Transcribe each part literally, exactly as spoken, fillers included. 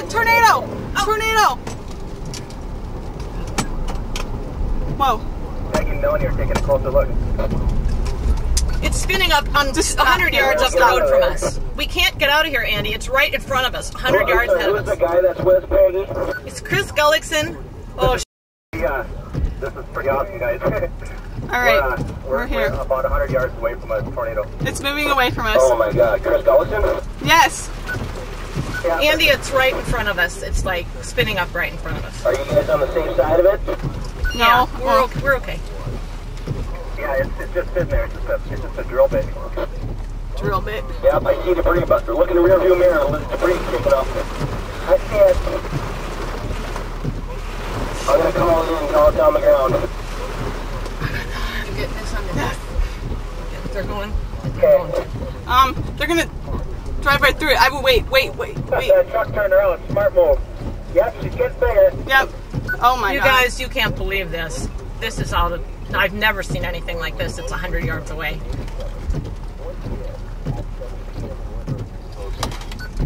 God, tornado! Oh. Tornado! Whoa. Peggy and Melanie are taking a closer look. It's spinning up on just one hundred yards up the road from us. We can't get out of here, Andy. It's right in front of us, one hundred yards ahead of us. Who's the guy that's with Peggy? It's Chris Gullickson. Oh, sh**. Yeah, this is pretty awesome, guys. All right, we're, uh, we're, we're here. We're about one hundred yards away from a tornado. It's moving away from us. Oh, my God. Chris Gullickson? Yes. Yeah, Andy, it's right in front of us. It's, like, spinning up right in front of us. Are you guys on the same side of it? No, yeah, we're, okay. we're okay. Yeah, it's, it's just in there. It's just, a, it's just a drill bit. Drill bit? Yeah, I see debris buster. Look in the rearview mirror. There's debris kicking off there. I see it. I'm going to call it in and call it down the ground. I'm getting this on the deck. Yeah, they're going. They're okay. Going. Um, they're going to drive right through it. I will wait, wait, wait, wait. That truck turned around. Smart move. Yep, she's getting bigger. Yep. Oh, my God. You guys, you can't believe this. This is all the... I've never seen anything like this. It's one hundred yards away.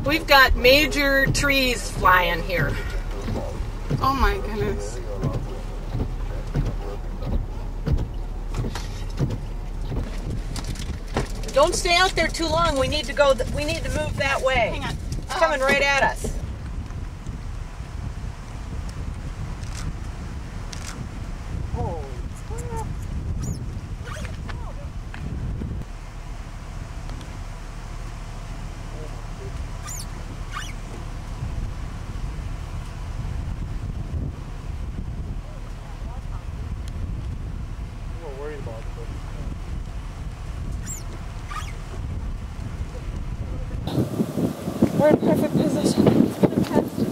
We've got major trees flying here. Oh my goodness. Don't stay out there too long. We need to go th- we need to move that way. Hang on. Oh. It's coming right at us. We're in perfect position. It's fantastic.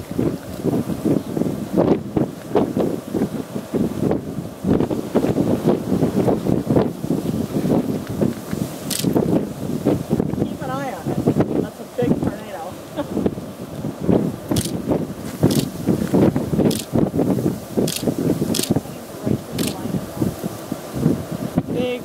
Keep an eye on it. That's a big tornado. Big.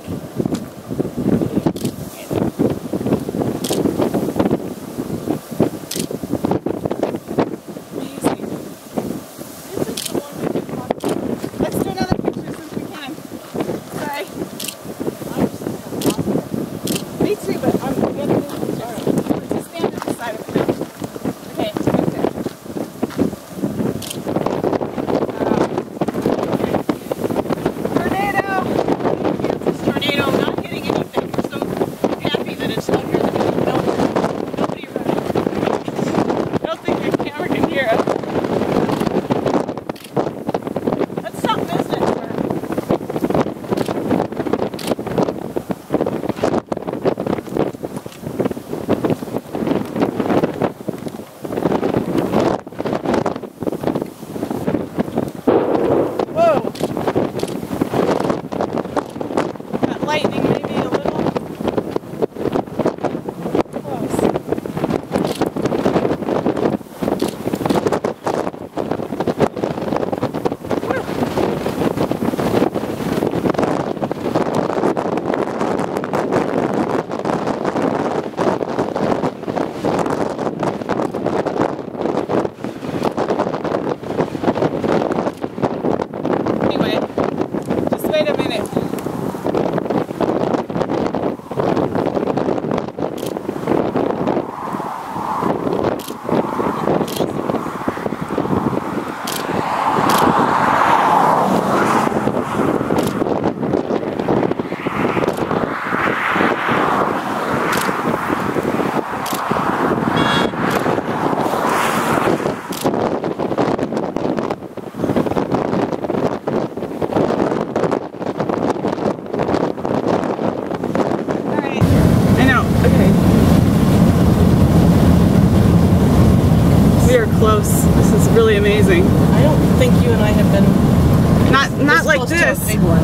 Close. This is really amazing. I don't think you and I have been not this not like this. To a big one.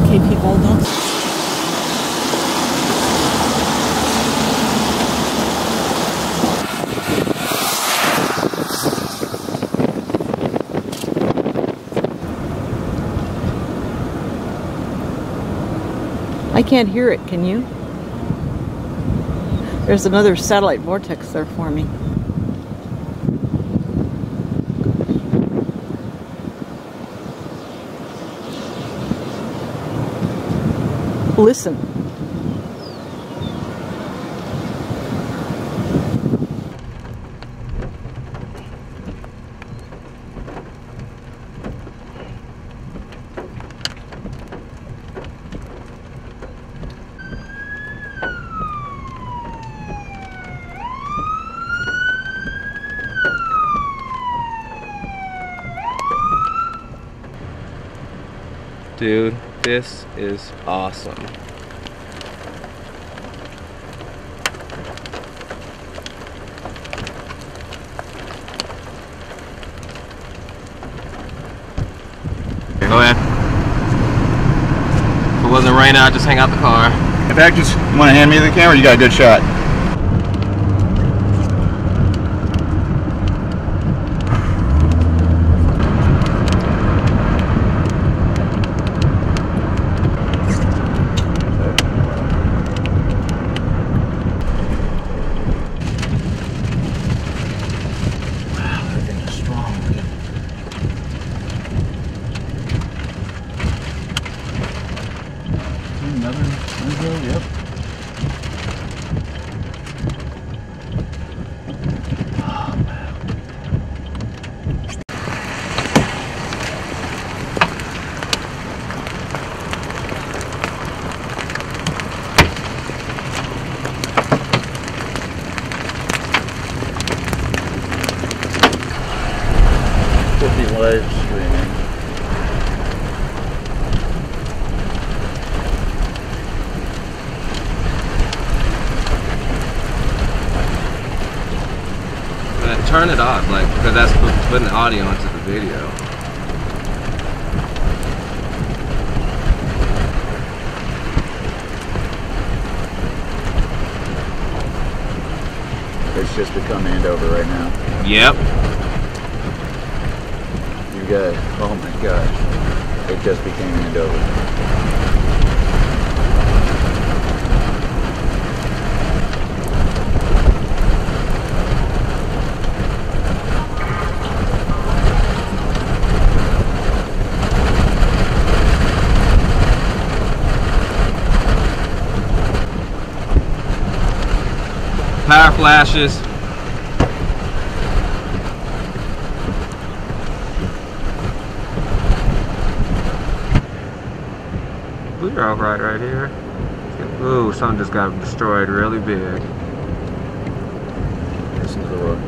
Okay, people, don't. I can't hear it. Can you? There's another satellite vortex there for me. listen. Dude, this is awesome. Go ahead. If it wasn't raining, I'd just hang out the car. In fact, just want to hand me the camera, you got a good shot. Turn it off, like, because that's putting the audio into the video. It's just become Andover right now. Yep. You guys, oh my gosh, it just became Andover. Power flashes. We are all right right here. Ooh, something just got destroyed really big. This is the road.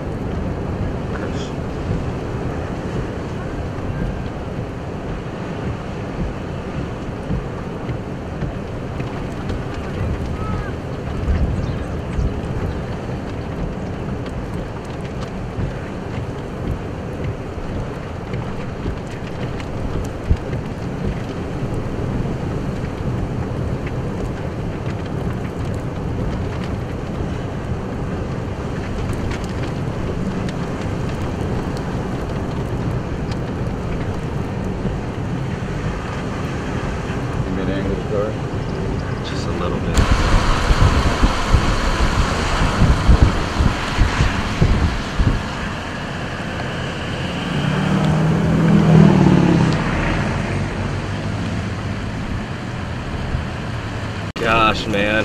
Gosh, man.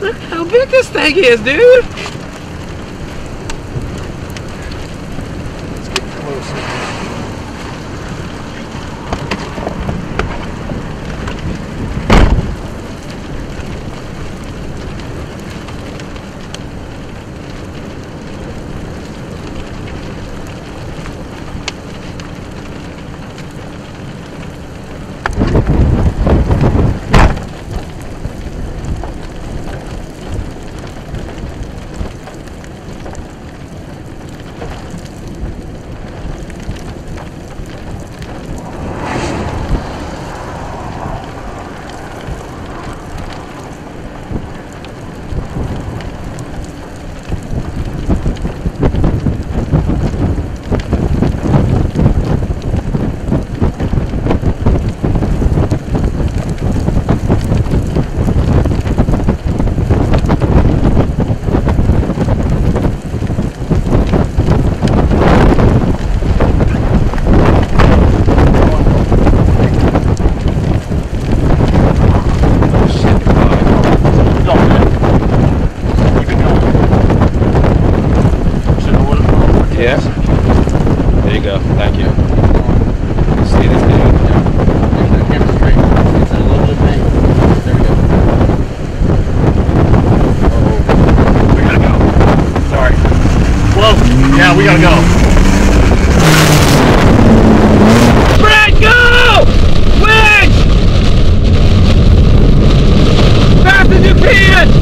Look how big this thing is, dude. Let's get go. Thank you. See this video. There's that camera straight. It's a little bit bang. There we go. Oh, we gotta go. Sorry. Whoa. Yeah, we gotta go. Brad, go! Wedge! Fast as you can!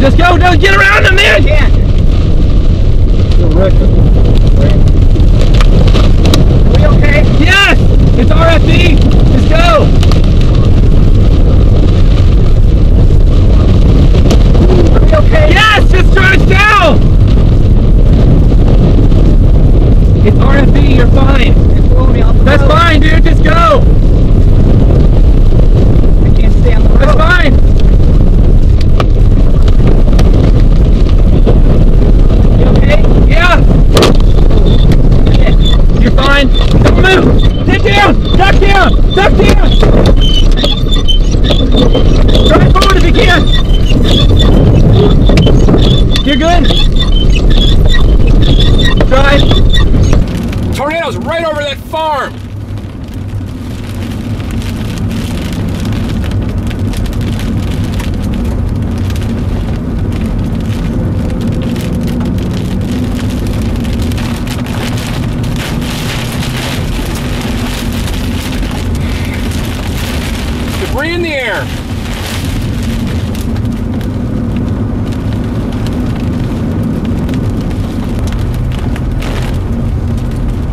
Just go, no, get around him, man! Yeah. Are we okay? Yes! It's R F D! Just go! Are we okay? Yes! Just try to go! It's R F D, you're fine. It's blowing me off the road. That's fine, dude, just go! I can't stay on the road. That's fine! Don't move! Sit down! Duck down! Duck down! Try forward if you can! You're good! Drive! Tornado's right over that farm! In the air.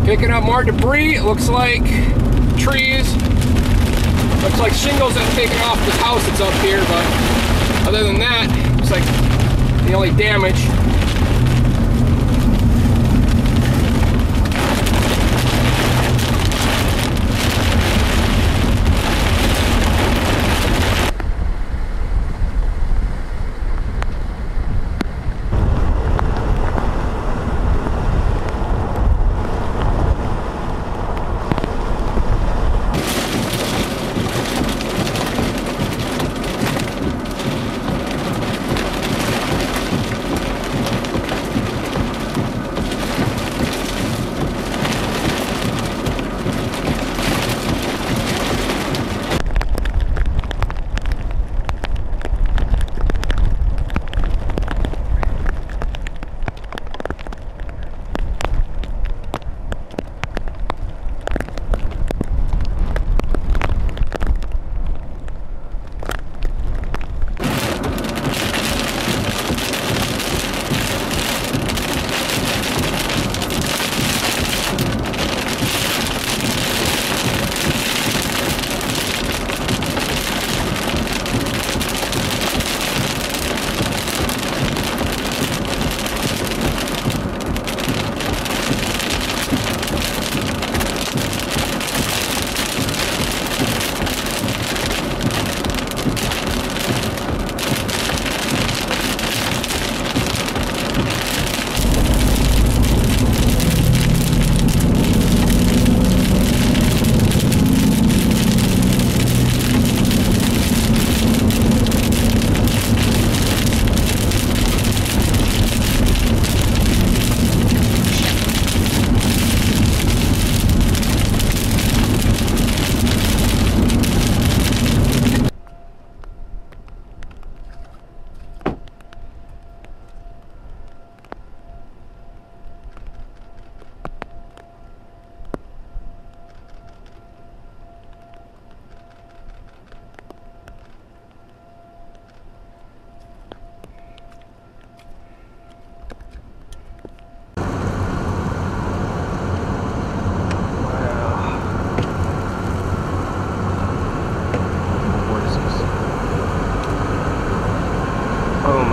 Picking up more debris, it looks like trees. Looks like shingles that have taken off this house that's up here, but other than that, it's like the only damage.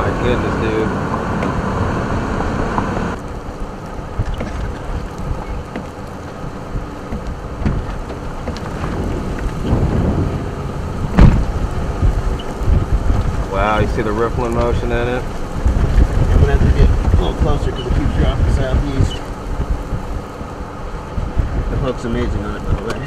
my goodness, dude. Wow, you see the rippling motion in it? I'm gonna have to get a little closer because it keeps dropping southeast. The hook's amazing on it, by the way.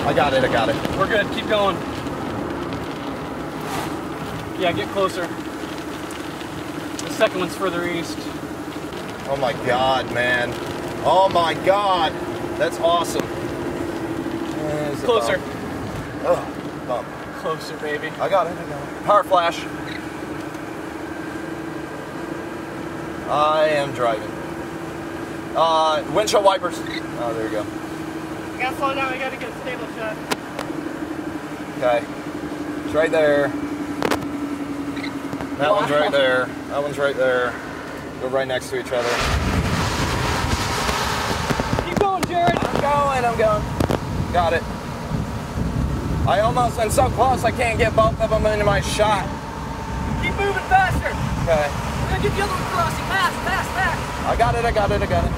I got it, I got it. We're good, keep going. Yeah, get closer. The second one's further east. Oh my God, man. Oh my God, that's awesome. There's closer. Oh, bump. Closer, baby. I got it, I got it. Power flash. I am driving. Uh, windshield wipers. Oh, there you go. I gotta slow down, I gotta get a stable shot. Okay. It's right there. That wow. one's right there. That one's right there. Go right next to each other. Keep going, Jared! I'm going, I'm going. Got it. I almost am so close I can't get both of them into my shot. Keep moving faster! Okay. We're gonna get the other one crossing. Fast, fast, fast! I got it, I got it, I got it.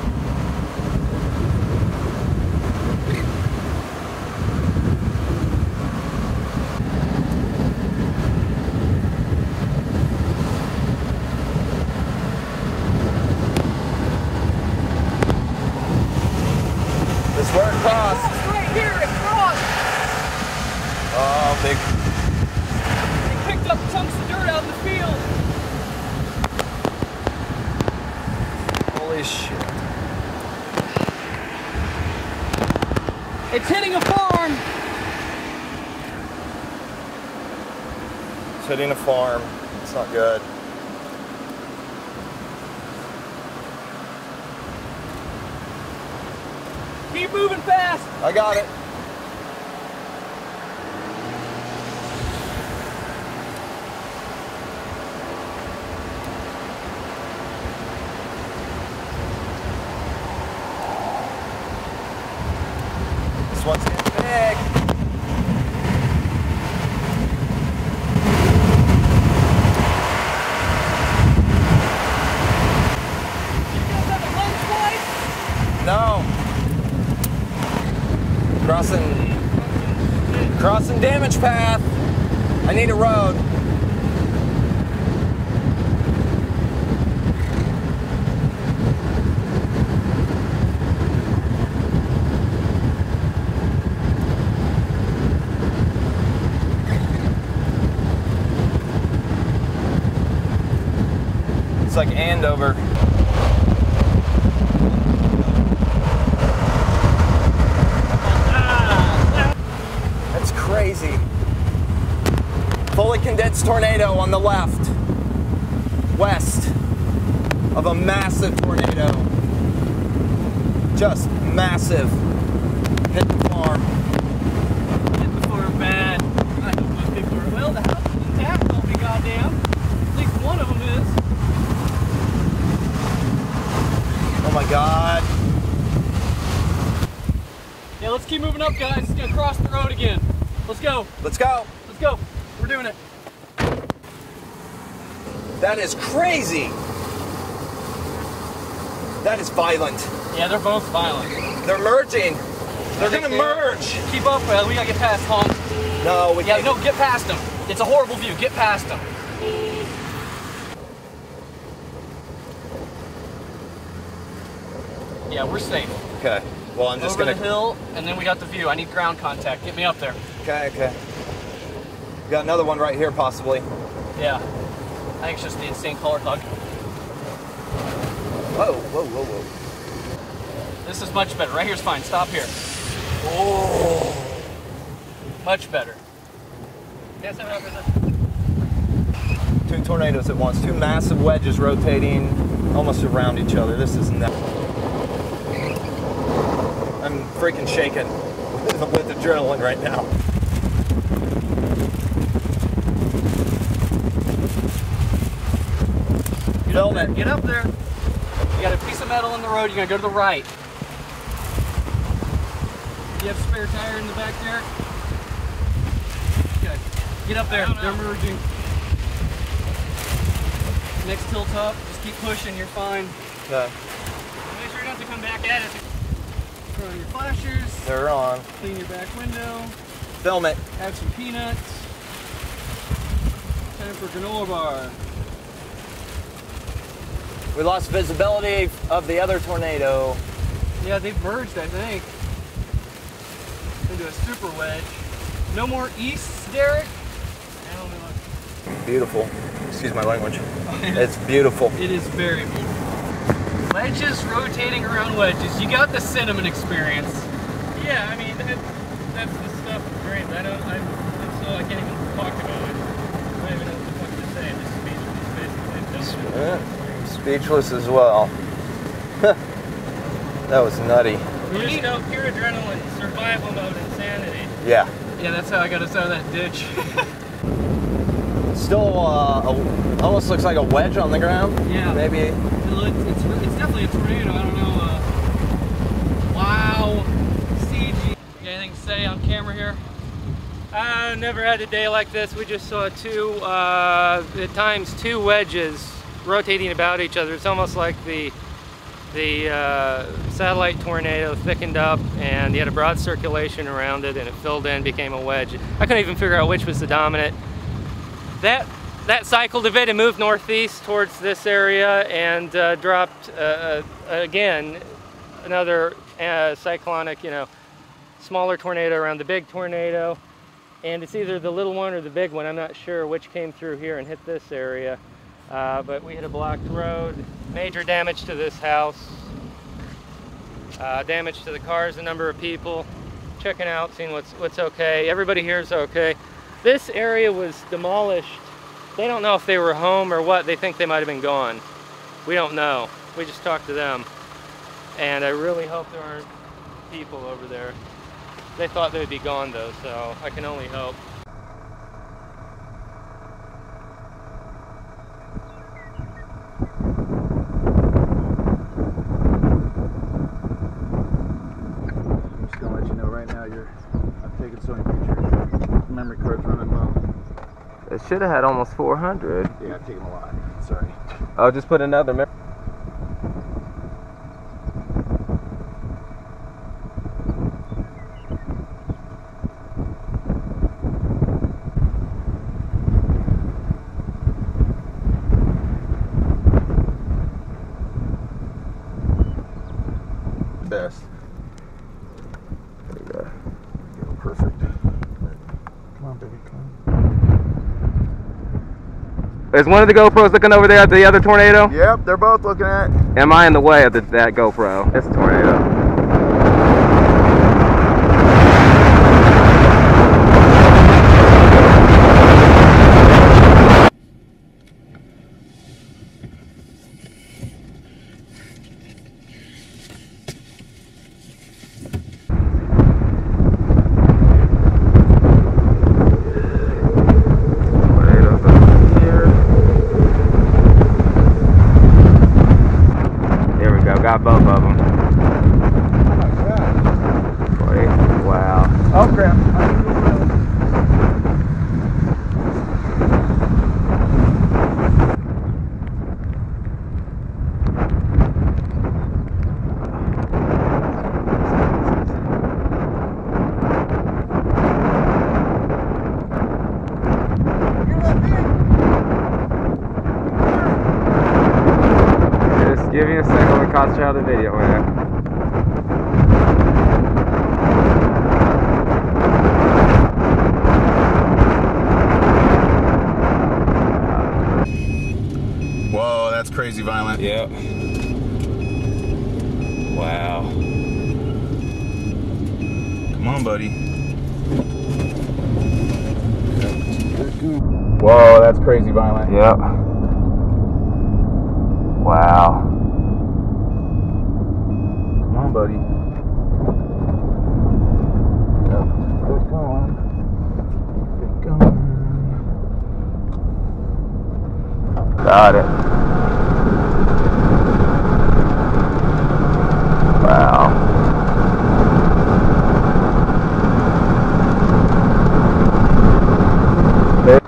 It's hitting a farm. It's hitting a farm. It's not good. Keep moving fast. I got it. Crossing damage path. I need a road. like Andover. That's crazy. Fully condensed tornado on the left, west of a massive tornado. Just massive. Hit the farm. Hit the farm bad. I hope those people are well. The house is intact, don't be goddamn. At least one of them is. Oh my god. Yeah, let's keep moving up, guys. It's gonna cross the road again. Let's go. Let's go. Let's go. We're doing it. That is crazy. That is violent. Yeah, they're both violent. They're merging. They're gonna merge. Keep up, uh, we gotta get past Hon. No, we yeah, can't. Yeah, no, get past them. It's a horrible view. Get past them. Yeah, we're safe. Okay. Well, I'm just Over gonna. Over the hill, and then we got the view. I need ground contact. Get me up there. Okay. Okay. We got another one right here, possibly. Yeah. I think it's just the insane color hug. Whoa, whoa, whoa, whoa. This is much better. Right here's fine. Stop here. Oh. Much better. Yes, I'm representing. Two tornadoes at once. Two massive wedges rotating almost around each other. This is nuts. I'm freaking shaking with adrenaline right now. Get up there. Get up there. You got a piece of metal in the road. You're going to go to the right. You have spare tire in the back there? Okay. Get up there. They're merging. Next tilt up. Just keep pushing. You're fine. Okay. Make sure not to come back at us. Throw your flashers. They're on. Clean your back window. Film it. Have some peanuts. Time for granola bar. We lost visibility of the other tornado. Yeah, they've merged, I think, into a super wedge. No more east, Derek? Beautiful. Excuse my language. It's beautiful. It is very beautiful. Wedges rotating around wedges. You got the cinnamon experience. Yeah, I mean, that, that's the stuff that dreams. I don't, I, I'm so, I can't even talk about it. I don't even know what the fuck to say. I'm just speechless, basically. Speechless as well. That was nutty. You just know pure adrenaline, survival mode, insanity. Yeah. Yeah, that's how I got us out of that ditch. Still, uh, a, almost looks like a wedge on the ground. Yeah. Maybe. It looks, it's, it's definitely a tornado. I don't know. Uh, wow. C G. You got anything to say on camera here? I never had a day like this. We just saw two, uh, at times two wedges rotating about each other. It's almost like the the uh, satellite tornado thickened up and you had a broad circulation around it and it filled in, became a wedge. I couldn't even figure out which was the dominant. That that cycled a bit and moved northeast towards this area and uh, dropped uh, again another uh, cyclonic, you know, smaller tornado around the big tornado. And it's either the little one or the big one. I'm not sure which came through here and hit this area. Uh, but we hit a blocked road, major damage to this house, uh, damage to the cars, a number of people, checking out, seeing what's, what's okay. Everybody here is okay. This area was demolished. They don't know if they were home or what. They think they might have been gone. We don't know. We just talked to them. And I really hope there aren't people over there. They thought they would be gone though, so I can only hope. It should have had almost four hundred. Yeah, I've taken a lot. Sorry. I'll just put another memory. Best. There you go. You go perfect. Come on, baby. Come on. Is one of the GoPros looking over there at the other tornado? Yep, they're both looking at it. Am I in the way of the, that GoPro? It's a tornado. Got both of them. Oh my God. Wait, wow. Oh crap. Give me a second, we concentrate on the video here. Whoa, that's crazy violent. Yep. Wow. Come on, buddy. Whoa, that's crazy violent. Yep. Wow. Buddy. Yep. Good going. Good going. Got it. Wow. There.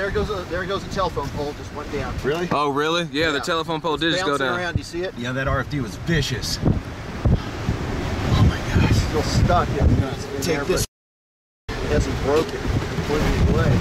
There goes a, there goes a telephone pole, just went down. Really? Oh, really? Yeah, yeah. The telephone pole did just go down. Around. You see it? Yeah, that R F D was vicious. Oh my gosh. Still stuck. Yeah, in Take there, this. It hasn't broken completely away.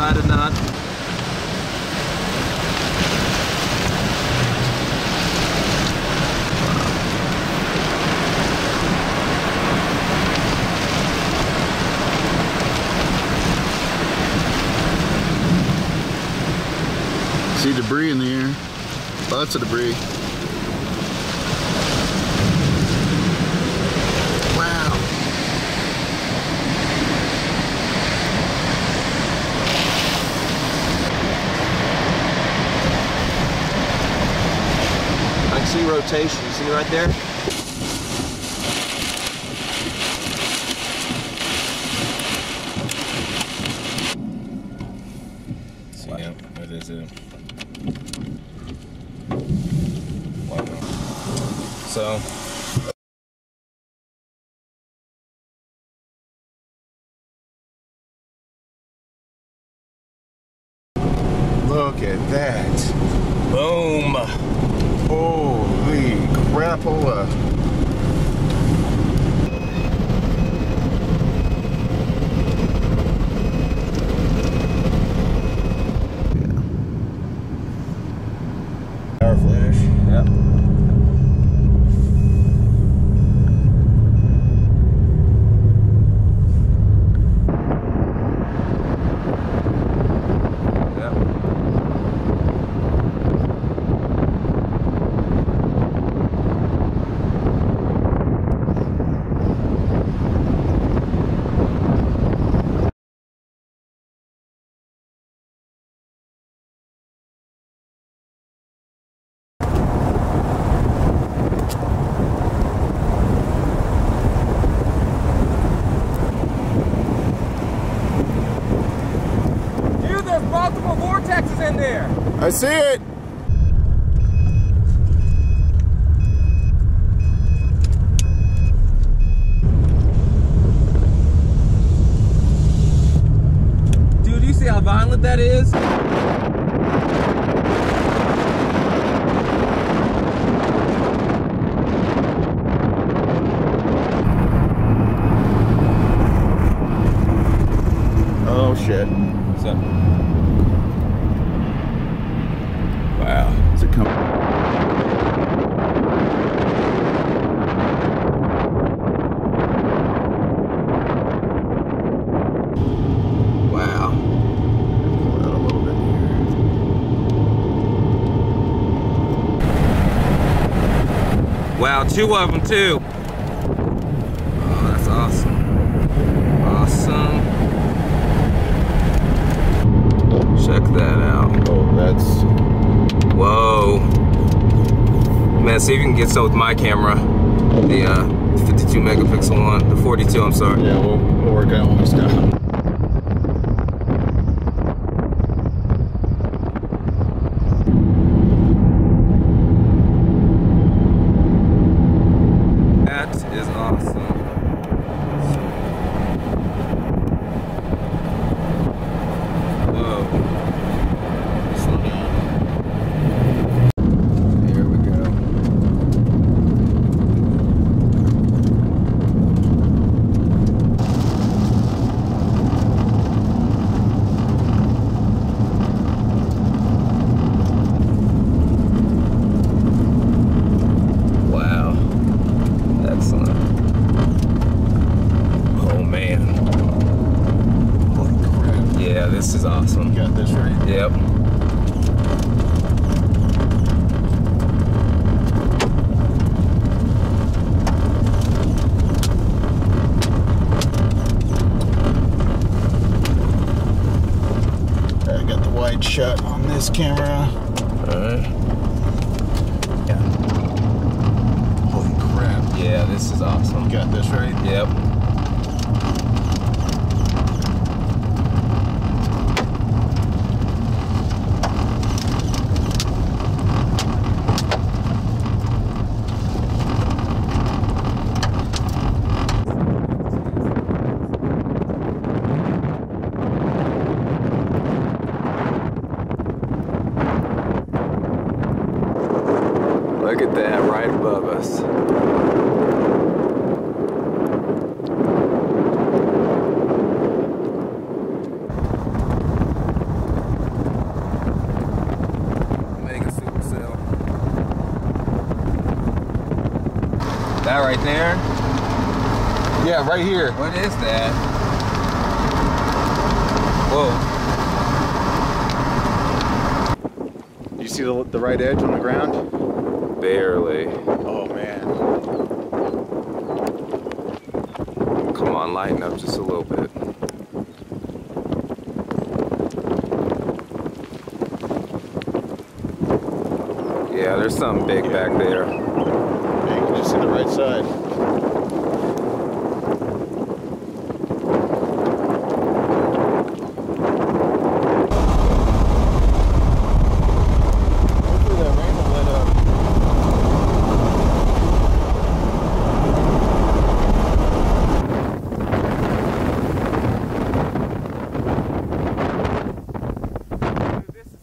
I did not. See debris in the air. Lots of debris. See rotation, you see right there? See him, that is him. Wow. So that. Boom. Holy crapola. Power flash. Yep. I see it! Dude, you see how violent that is? Oh shit. What's up? Wow, two of them too. Oh, that's awesome. Awesome. Check that out. Oh, that's... Whoa. Man, see if you can get so with my camera. The uh, fifty-two megapixel one. The forty-two, I'm sorry. Yeah, we'll, we'll work out when we stop. This is awesome. You got this right? Yep. I got the wide shot on this camera. Alright. Yeah. Holy crap. Yeah, this is awesome. You got this right? Yep. Look at that, right above us. Mega supercell. That right there? Yeah, right here. What is that? Whoa. You see the, the right edge on the ground? Barely. Oh man. Come on, lighten up just a little bit. Yeah, there's something big yeah. back there. Yeah, you can just see the right side.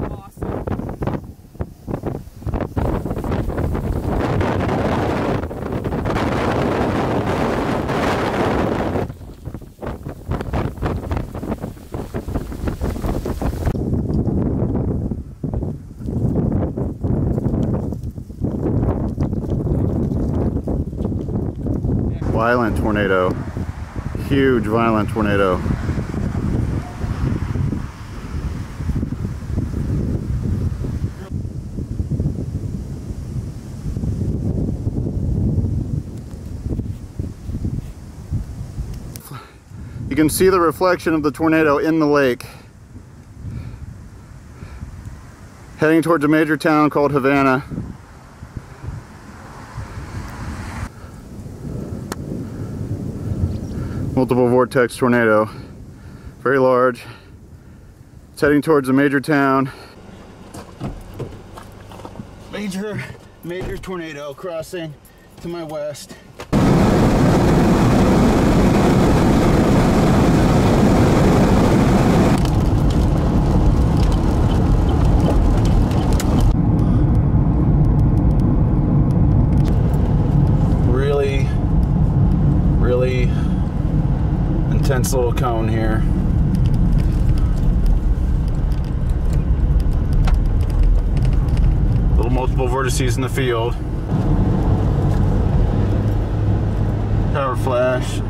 Awesome. Violent tornado. Huge, violent tornado. You can see the reflection of the tornado in the lake. Heading towards a major town called Havana. Multiple vortex tornado. Very large. It's heading towards a major town. Major, major tornado crossing to my west. Intense little cone here. Little multiple vertices in the field. Power flash.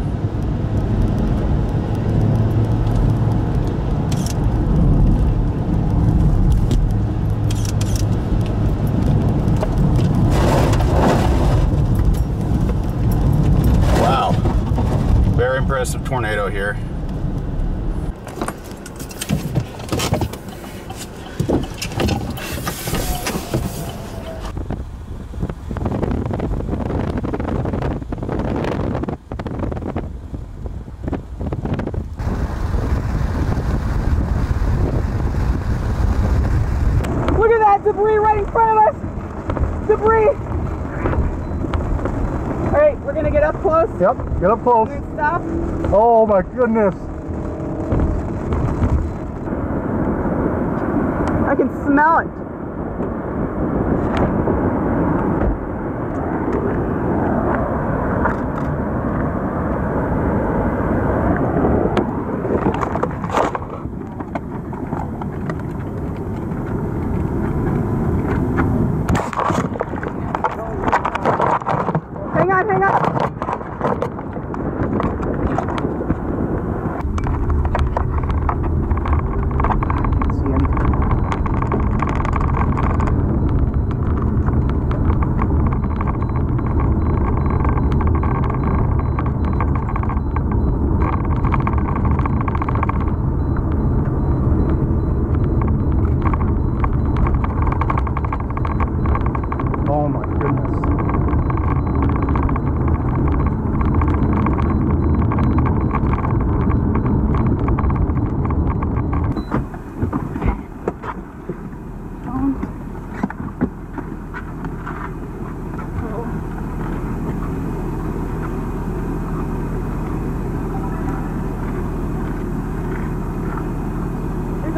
Impressive tornado here. Look at that debris right in front of us. Debris. All right, we're gonna get up close. Yep, get up close. Stop. Oh my goodness. I can smell it.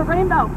Rainbow.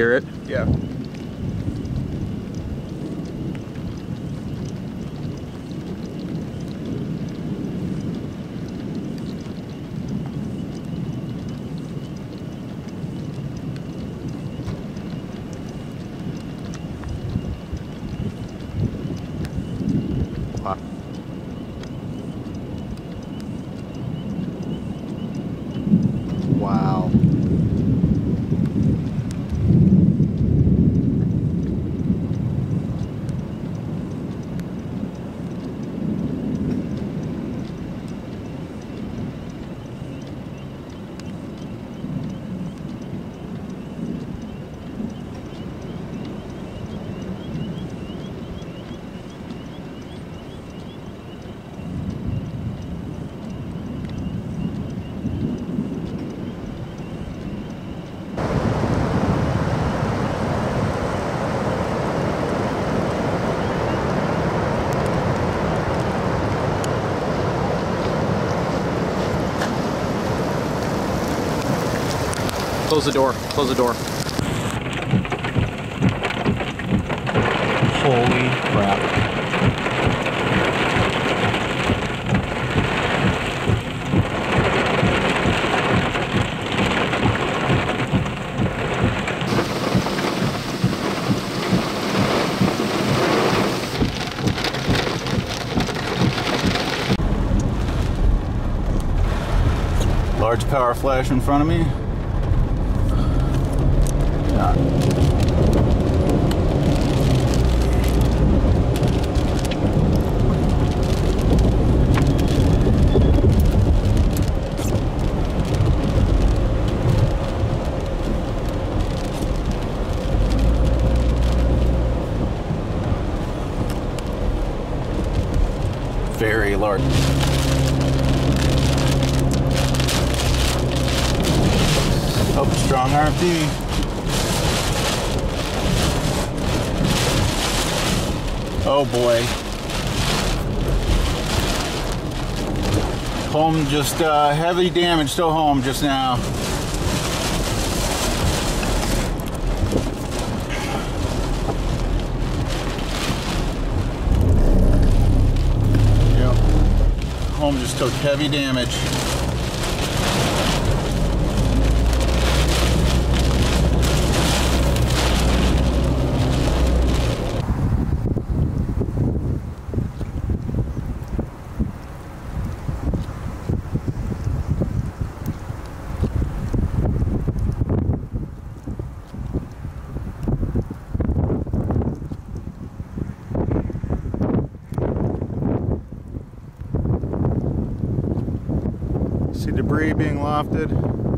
hear it? Yeah. Close the door, close the door. Holy crap. Large power flash in front of me. Very large. Oh, strong R F D. Oh boy. Home just uh, heavily damaged, still home just now. Just took heavy damage. See debris being lofted.